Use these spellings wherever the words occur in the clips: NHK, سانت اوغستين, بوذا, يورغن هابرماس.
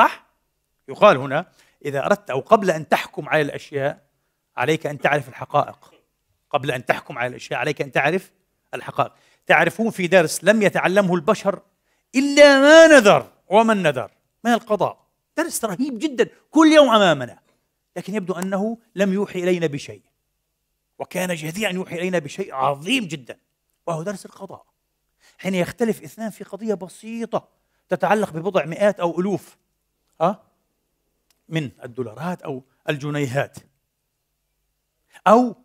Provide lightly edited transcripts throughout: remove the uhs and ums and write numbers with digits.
صح؟ يقال هنا إذا أردت أو قبل أن تحكم على الأشياء عليك أن تعرف الحقائق. قبل أن تحكم على الأشياء عليك أن تعرف الحقائق. تعرفون في درس لم يتعلمه البشر إلا ما نذر ومن نذر ما القضاء. درس رهيب جدا كل يوم أمامنا، لكن يبدو أنه لم يوحي إلينا بشيء، وكان جدير أن يوحي إلينا بشيء عظيم جدا، وهو درس القضاء. حين يختلف اثنان في قضية بسيطة تتعلق ببضع مئات أو ألوف من الدولارات أو الجنيهات، أو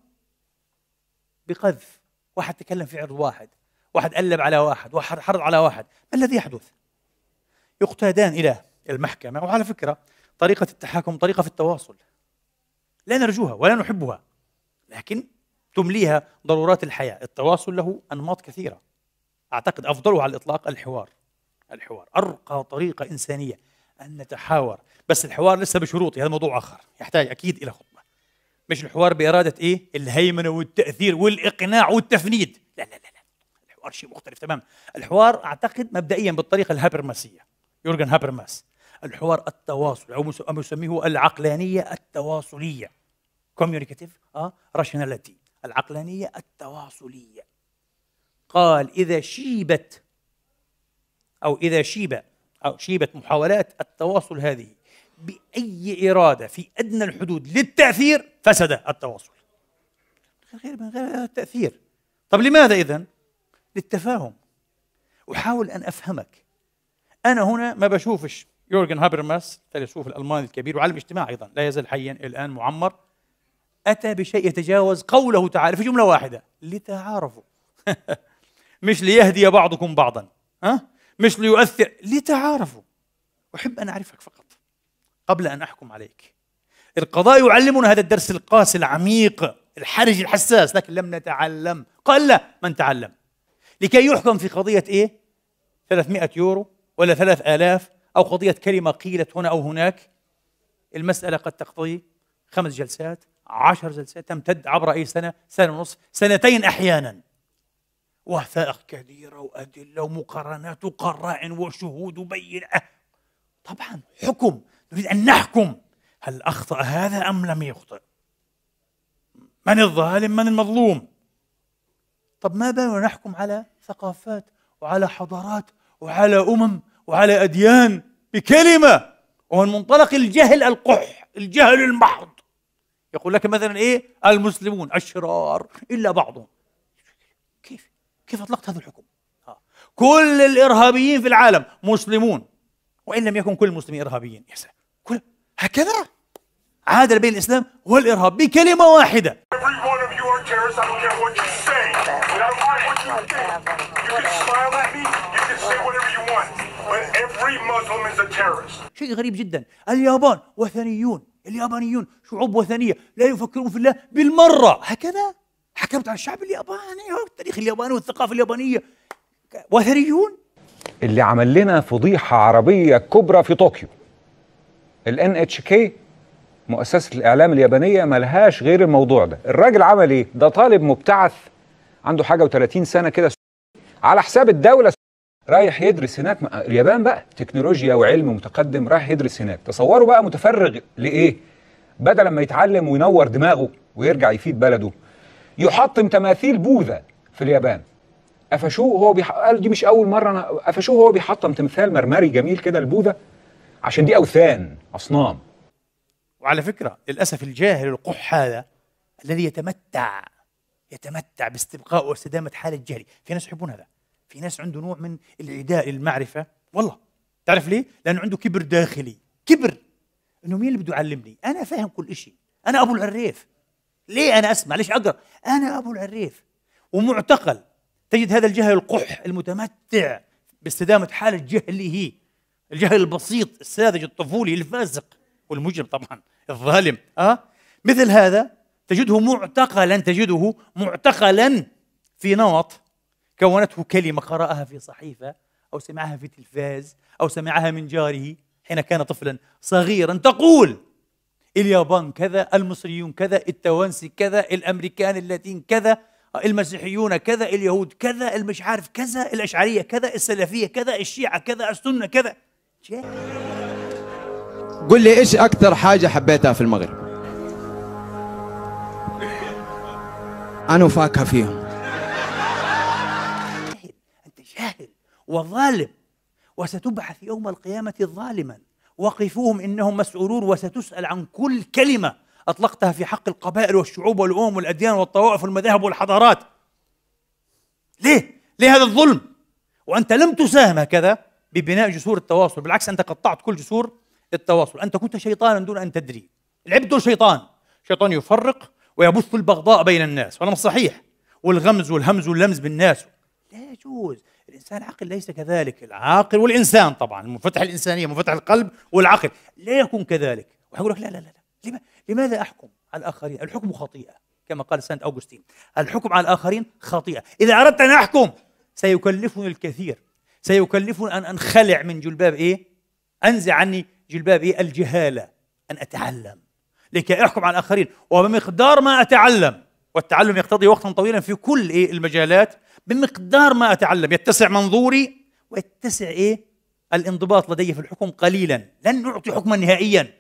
بقذف، واحد تكلم في عرض واحد، واحد قلب على واحد، واحد حرض على واحد، ما الذي يحدث؟ يقتادان إلى المحكمة. وعلى فكرة طريقة التحاكم طريقة في التواصل لا نرجوها ولا نحبها، لكن تمليها ضرورات الحياة. التواصل له أنماط كثيرة، أعتقد أفضلها على الإطلاق الحوار. الحوار أرقى طريقة إنسانية أن نتحاور، بس الحوار لسه بشروطه، هذا موضوع آخر يحتاج أكيد إلى خطبة. مش الحوار بإرادة إيه؟ الهيمنة والتأثير والإقناع والتفنيد، لا لا لا لا، الحوار شيء مختلف تماما. الحوار أعتقد مبدئيا بالطريقة الهابرماسية، يورغن هابرماس، الحوار التواصل أو ما يسميه العقلانية التواصلية، كوميونيكاتيف راشناليتي، العقلانية التواصلية. قال إذا شيبت أو إذا شيب أو شيبت محاولات التواصل هذه بأي إرادة في أدنى الحدود للتأثير فسد التواصل. غير من غير التأثير. طب لماذا إذن؟ للتفاهم. أحاول أن أفهمك. أنا هنا ما بشوفش يورغن هابرماس الفيلسوف الألماني الكبير وعالم اجتماع أيضا لا يزال حيا الآن معمر، أتى بشيء يتجاوز قوله تعالى في جملة واحدة، لتعارفوا مش ليهدي بعضكم بعضا، مش ليؤثر، لتعارفوا. أحب أن أعرفك فقط قبل أن أحكم عليك. القضاء يعلمنا هذا الدرس القاسي العميق الحرج الحساس، لكن لم نتعلم. قل من تعلم. لكي يحكم في قضية إيه؟ 300 يورو ولا 3000 أو قضية كلمة قيلت هنا أو هناك، المسألة قد تقضي 5 جلسات، 10 جلسات، تمتد عبر أي سنة، سنة ونصف، سنتين أحيانا. وثائق كثيرة وأدلة ومقارنات وقرائن وشهود وبينة. طبعا حكم، نريد أن نحكم، هل أخطأ هذا أم لم يخطئ؟ من الظالم من المظلوم؟ طب ما بالنا نحكم على ثقافات وعلى حضارات وعلى وعلى أديان بكلمة، ومن منطلق الجهل القح، الجهل المحض. يقول لك مثلا إيه؟ المسلمون أشرار إلا بعضهم. كيف أطلقت هذا الحكم؟ كل الإرهابيين في العالم مسلمون، وإن لم يكن كل المسلمين إرهابيين. يا سلام، كل هكذا عادل بين الإسلام والإرهاب بكلمة واحدة. شيء غريب جدا. اليابان وثنيون، اليابانيون شعوب وثنية لا يفكرون في الله بالمرة. هكذا حكمت عن الشعب الياباني والتاريخ الياباني والثقافة اليابانية. وثنيون اللي عمل لنا فضيحة عربية كبرى في طوكيو. ال NHK مؤسسة الإعلام اليابانية ملهاش غير الموضوع ده. الراجل عمل إيه؟ ده طالب مبتعث عنده حاجة و30 سنة كده، على حساب الدولة، رايح يدرس هناك. اليابان بقى تكنولوجيا وعلم متقدم، رايح يدرس هناك. تصوروا بقى متفرغ لإيه؟ بدل ما يتعلم وينور دماغه ويرجع يفيد بلده، يحطم تماثيل بوذا في اليابان. قفشوه هو قال دي مش أول مرة، أنا قفشوه هو بيحطم تمثال مرمري جميل كده لبوذا، عشان دي أوثان، أصنام. وعلى فكرة للأسف الجاهل القح هذا الذي يتمتع باستبقاء واستدامة حالة جهلي، في ناس يحبون هذا، في ناس عنده نوع من العداء للمعرفة. والله تعرف ليه؟ لأنه عنده كبر داخلي، كبر إنه مين اللي بده يعلمني؟ أنا فاهم كل شيء، أنا أبو العريف، ليه أنا أسمع؟ ليش أقرأ؟ أنا أبو العريف. ومعتقل. تجد هذا الجهل القح المتمتع باستدامة حالة جهله، الجهل البسيط الساذج الطفولي الفاسق والمجرم طبعا الظالم، مثل هذا تجده معتقلا، في نمط كونته كلمة قرأها في صحيفة أو سمعها في تلفاز أو سمعها من جاره حين كان طفلا صغيرا تقول اليابان كذا، المصريون كذا، التوانسي كذا، الأمريكان اللاتين كذا، المسيحيون كذا، اليهود كذا، المش عارف كذا، الأشعرية كذا، السلفية كذا، الشيعة كذا، السنة كذا. قل لي ايش اكثر حاجه حبيتها في المغرب؟ انا فاكهه فيهم. انت جاهل وظالم، وستبعث يوم القيامه ظالما. وقفوهم انهم مسؤولون، وستسال عن كل كلمه اطلقتها في حق القبائل والشعوب والامم والاديان والطوائف والمذاهب والحضارات. ليه؟ ليه هذا الظلم؟ وانت لم تساهم هكذا ببناء جسور التواصل، بالعكس انت قطعت كل جسور التواصل، انت كنت شيطانا دون ان تدري. لعبت دور شيطان، شيطان يفرق ويبث البغضاء بين الناس، وهذا مش صحيح، والغمز والهمز واللمز بالناس لا يجوز. الانسان عاقل ليس كذلك، العاقل والانسان طبعا منفتح الانسانيه، منفتح القلب والعقل، لا يكون كذلك. ويقول لك لا لا لا، لماذا احكم على الاخرين؟ الحكم خطيئه كما قال سانت اوغستين، الحكم على الاخرين خطيئه. اذا اردت ان احكم سيكلفني الكثير، سيكلفني ان انخلع من جلباب ايه؟ انزع عني جلباب ايه؟ الجهاله، ان اتعلم لكي احكم على الاخرين. وبمقدار ما اتعلم، والتعلم يقتضي وقتا طويلا في كل ايه؟ المجالات، بمقدار ما اتعلم يتسع منظوري ويتسع ايه؟ الانضباط لدي في الحكم قليلا. لن نعطي حكما نهائيا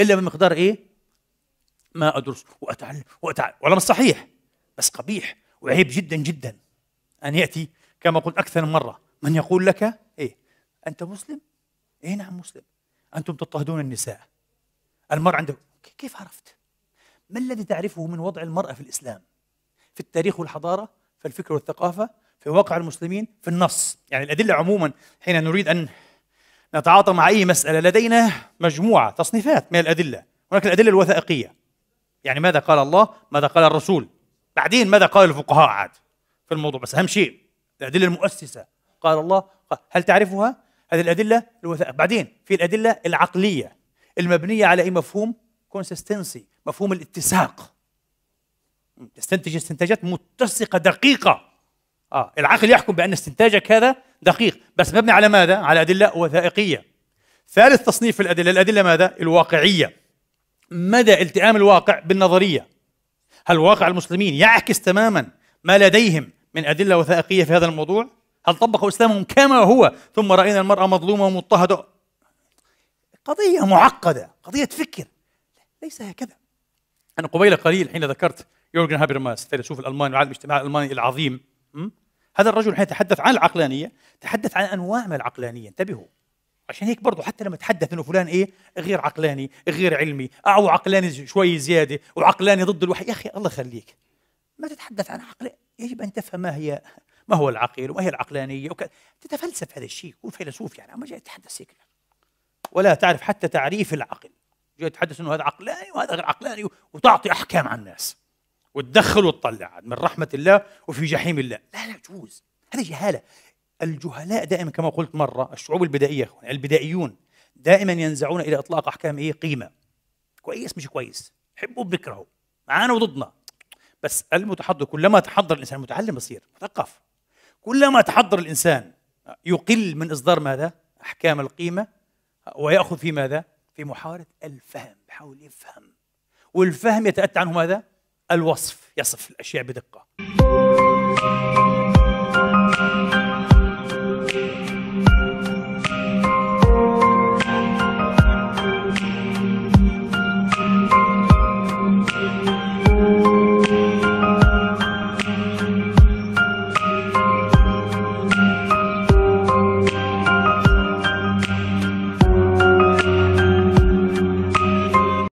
الا بمقدار ايه؟ ما ادرس واتعلم واتعلم. ولا مش صحيح، بس قبيح وعيب جدا جدا ان ياتي كما قلت اكثر من مره من يقول لك ايه؟ انت مسلم؟ ايه نعم مسلم. انتم تضطهدون النساء. المرأة عندك، كيف عرفت؟ ما الذي تعرفه من وضع المرأة في الإسلام؟ في التاريخ والحضارة، في الفكر والثقافة، في واقع المسلمين، في النص. يعني الأدلة عموما حين نريد أن نتعاطى مع أي مسألة لدينا مجموعة تصنيفات من الأدلة. هناك الأدلة الوثائقية، يعني ماذا قال الله، ماذا قال الرسول، بعدين ماذا قال الفقهاء عاد في الموضوع، بس أهم شيء الأدلة المؤسسة. قال الله، هل تعرفها؟ هذه الأدلة الوثائقية. بعدين في الأدلة العقلية المبنية على أي مفهوم؟ كونسستنسي، مفهوم الاتساق، تستنتج استنتاجات متسقة دقيقة. العقل يحكم بأن استنتاجك هذا دقيق، بس مبني على ماذا؟ على أدلة وثائقية. ثالث تصنيف في الأدلة، الأدلة ماذا؟ الواقعية، مدى التئام الواقع بالنظرية. هل واقع المسلمين يعكس تماما ما لديهم من أدلة وثائقية في هذا الموضوع؟ هل طبقوا إسلامهم كما هو؟ ثم رأينا المرأة مظلومة ومضطهدة. قضية معقدة، قضية فكر، ليس هكذا. أنا قبيل قليل حين ذكرت يورغن هابرماس الفيلسوف الألماني وعالم الاجتماع الألماني العظيم، هذا الرجل حين تحدث عن العقلانية تحدث عن أنواع من العقلانية. انتبهوا، عشان هيك برضه حتى لما تحدث إنه فلان إيه غير عقلاني، غير علمي، أو عقلاني شوي زيادة، وعقلاني ضد الوحي، يا أخي الله يخليك ما تتحدث عن عقل، يجب أن تفهم ما هو العقل وما هي العقلانية تتفلسف هذا الشيء، كون فيلسوف يعني، أما جاي تتحدث هيك ولا تعرف حتى تعريف العقل، جاي تتحدث انه هذا عقلاني وهذا غير عقلاني وتعطي احكام على الناس وتدخل وتطلع من رحمه الله وفي جحيم الله. لا لا يجوز، هذه جهاله. الجهلاء دائما كما قلت مره، الشعوب البدائيه البدائيون دائما ينزعون الى اطلاق احكام ايه؟ قيمه، كويس مش كويس، حبوا بكرهوا، معانا وضدنا. بس المتحضر كلما تحضر الانسان، متعلم بصير مثقف، كلما تحضر الانسان يقل من اصدار ماذا؟ احكام القيمه، وياخذ في ماذا؟ في محاولة الفهم، بحاول يفهم، والفهم يتأتى عنه ماذا؟ الوصف، يصف الأشياء بدقة.